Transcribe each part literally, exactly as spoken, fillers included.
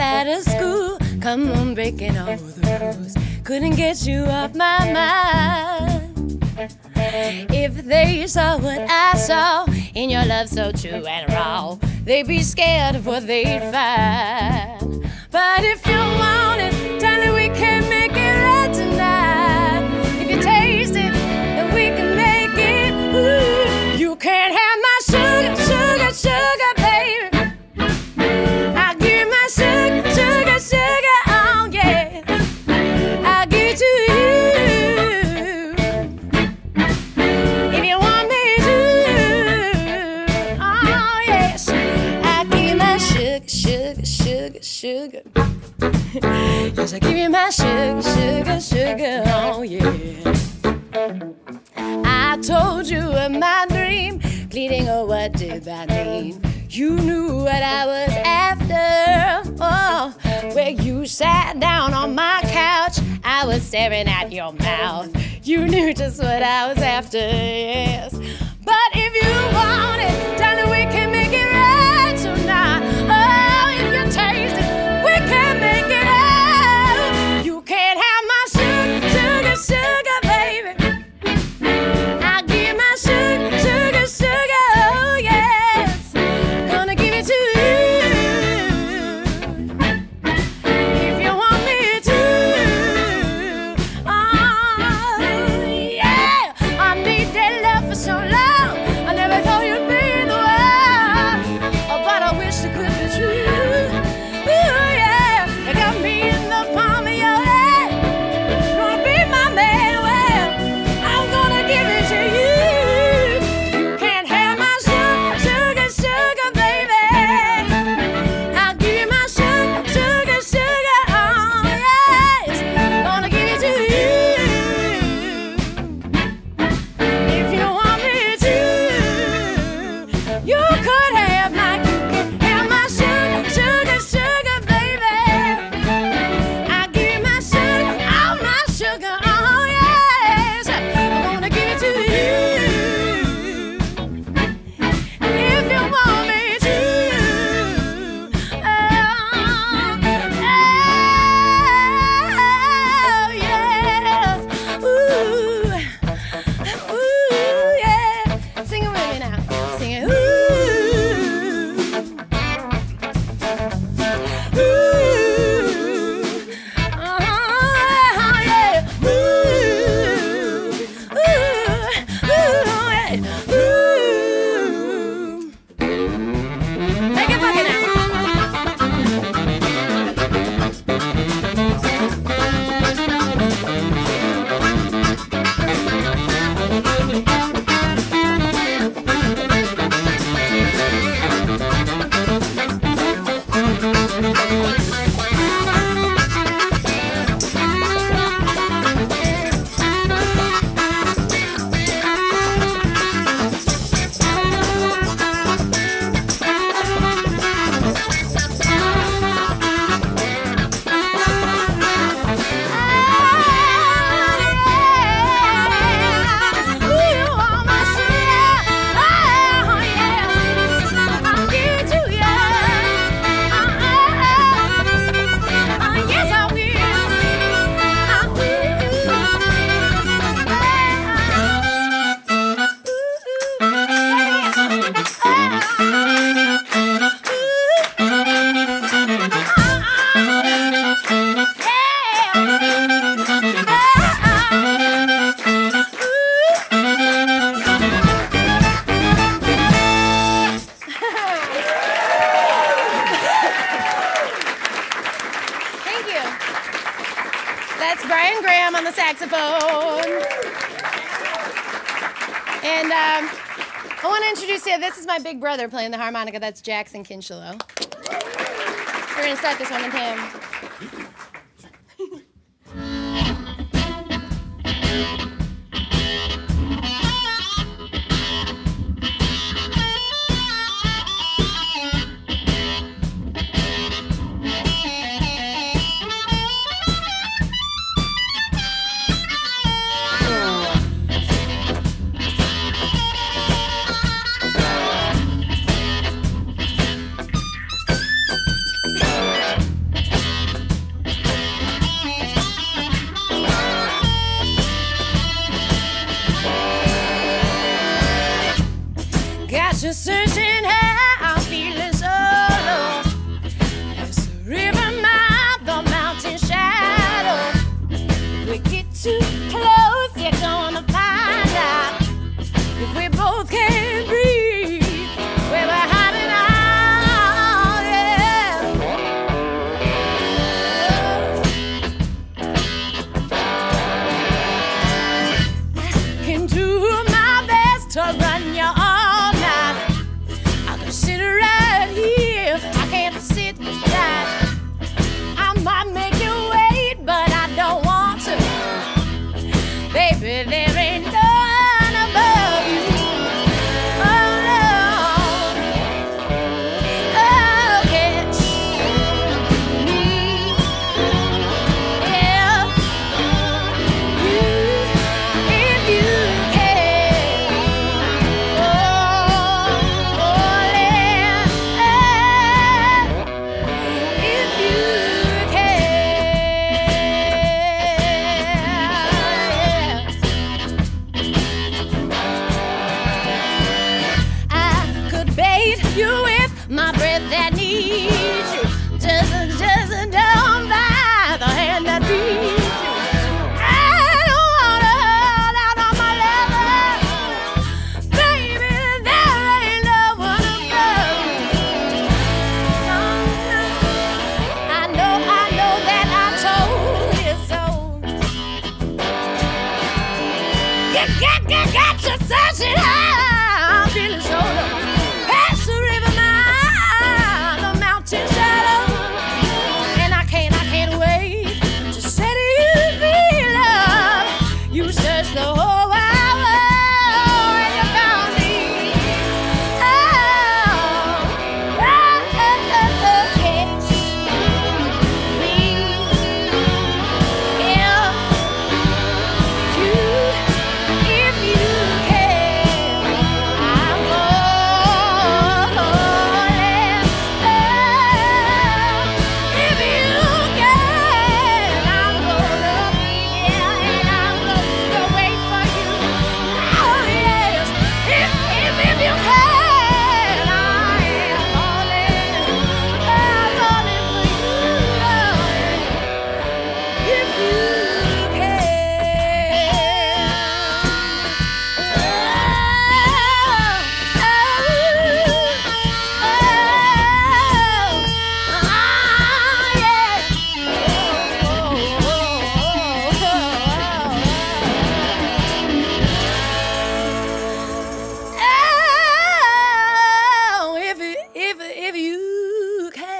off out of school. Come on, breaking all the rules. Couldn't get you off my mind. If they saw what I saw in your love so true and raw, they'd be scared of what they'd find. But if you want it, tell me we can make it right tonight. If you taste it, then we can make it. Ooh. You can't have my sugar, sugar, sugar, baby. I'll give my sugar, sugar, sugar, oh yeah. I'll give it to you if you want me to. Oh yes, I'll give you my sugar, sugar, sugar, sugar. Yes, I give you my sugar, sugar, sugar, oh yeah. I told you of my dream, pleading, oh what did I mean? You knew what I was after, oh. When you sat down on my couch, I was staring at your mouth. You knew just what I was after, yes. But if you want it, tell me we can make it right tonight. Oh, if you taste it, we can make it right. You can't have my sugar, sugar, sugar, baby. I'll give my sugar, sugar, sugar, oh yes. Gonna give it to you if you want me to. Oh yeah, I need that love for so long. I never thought you'd be in the world. Oh, but I wish it could be true. Ooh yeah, you got me in the palm of your hand. Gonna be my man, well, I'm gonna give it to you. You can't have my sugar, sugar, sugar, baby. I'll give you my sugar, sugar, sugar, oh yes. Gonna give it to you if you want me to. You could have my, you can have my sugar, sugar, sugar, baby. I'll give you my sugar, oh my sugar, oh yes. I'm gonna give it to you if you want me to. Oh, oh yes. Ooh, ooh yeah. Sing it with me now. Sing it. Ooh. Ooh, oh yeah, ooh, ooh, ooh, ooh. Take it fucking Thank you. That's Brian Graham on the saxophone. And um, I want to introduce you. This is my big brother playing the harmonica. That's Jackson Kincheloe. We're going to start this one with him. just searching high, I'm feeling so low. There's a river mouth, the mountain shadow. If we get too close, you're gonna find out if we both can't breathe, where we're hiding out, yeah. I can do my best to run you off. My breath that needs you, just just down by the hand that feeds you. I don't wanna hold out on my lover, baby. There ain't no one above me. No, no. I know, I know that I told you so. You got, you got your searching high. I'm feeling so low. You can.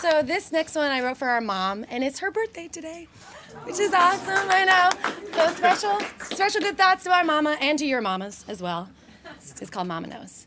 So this next one I wrote for our mom, and it's her birthday today, which is awesome, I know. So special, special good thoughts to our mama and to your mamas as well. It's, it's called Mama Knows.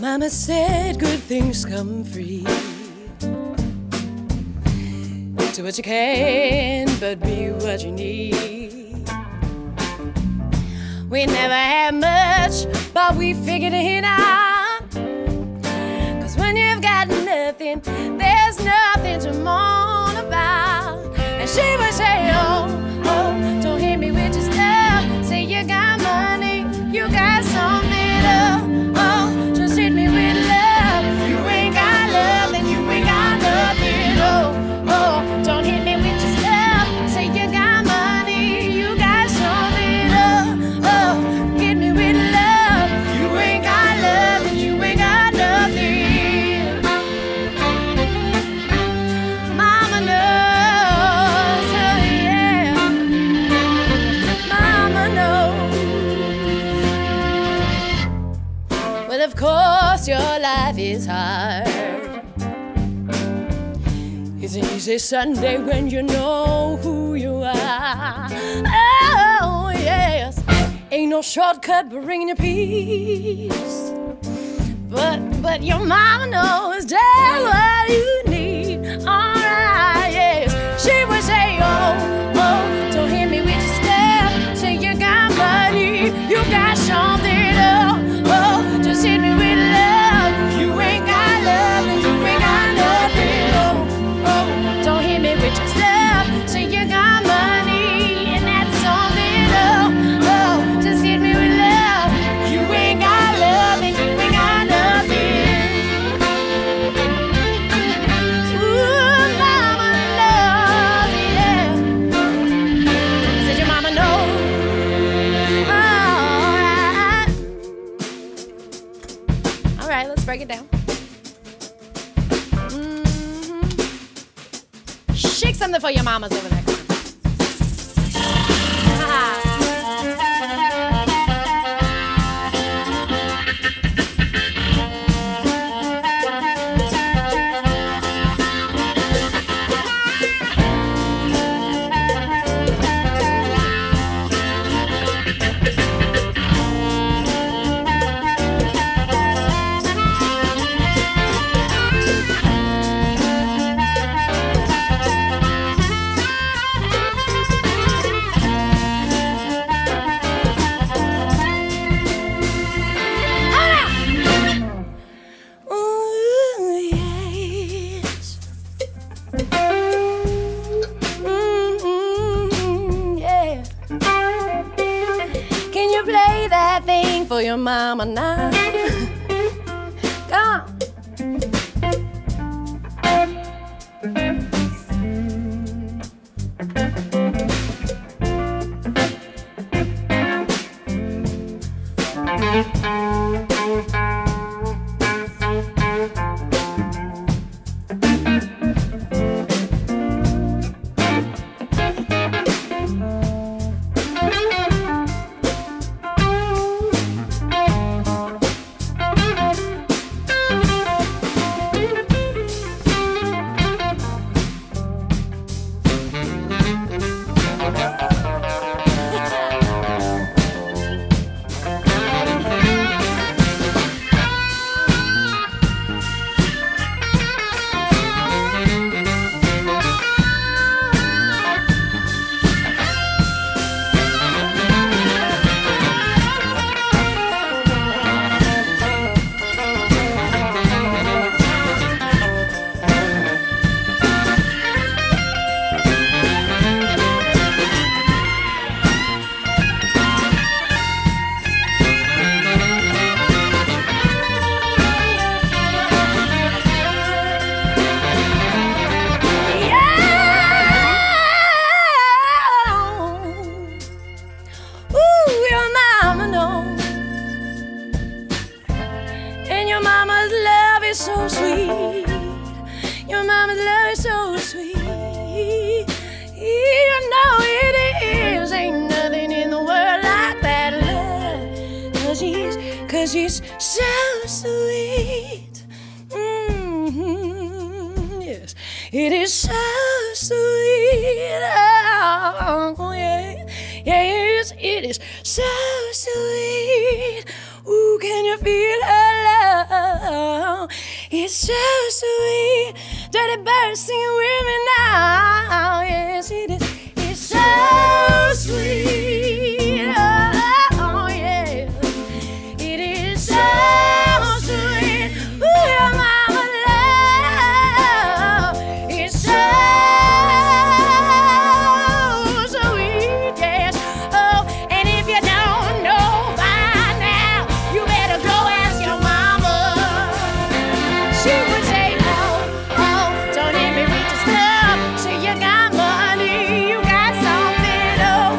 Mama said good things come free. Do what you can, but be what you need. We never had much, but we figured it out. 'Cause when you've got nothing, there's nothing to mourn about. And she would say, oh, oh, don't hit me with your stuff. Say you got money, you got something to. Of course your life is hard. It's an easy Sunday when you know who you are. Oh yes, ain't no shortcut but bringing your peace. But, but your mama knows just what you need. Alright, yes, she would say, oh, oh, don't hit me with your step. Say you got money, you got something. Hit me with love, you ain't got love, and you ain't got nothing. Oh, oh, don't hit me with your stuff. So you got money, and that's only love. Oh, just hit me with love, you ain't got love, and you ain't got nothing. Ooh, mama knows, yeah. I said your mama knows. Alright. All right, let's break it down. Mm-hmm. Shake something for your mamas over there. For your mama now. Go on. So sweet, your mama's love is so sweet. You know it is, ain't nothing in the world like that love. 'cause it's so sweet. Mm-hmm. Yes, it is so sweet. Oh, yeah. Yes, it is so sweet. Ooh, can you feel her love? It's so sweet. Dirty birds singing with me now. Yes, it is. It's so sweet. Oh, yeah. It is so sweet. Ooh, your mama love. It's so sweet. Yes. Oh, and if you don't know by now, you better go ask your mama. She would say, oh, oh, don't let me reach a stub. So you got money, you got something. Oh,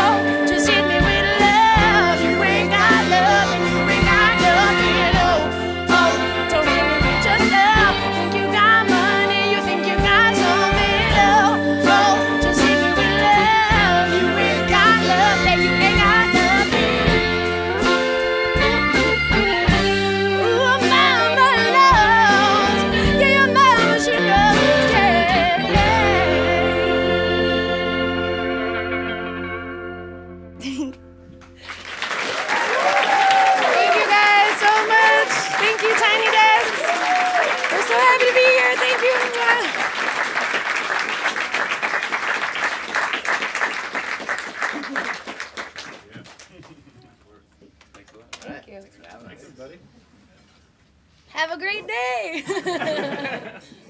oh, just hit me with love. You ain't got love, and you ain't got nothing. Oh, oh, don't let me reach a stub. Think you got money, you think you got something. Oh, oh, just hit me with love. You ain't got love, and you ain't got nothing. Ooh, your mama loves. Yeah, your mama, she loves. Yeah, yeah. Thank you guys so much. Thank you, Tiny Desk. We're so happy to be here. Thank you. Thank you. Have a great day.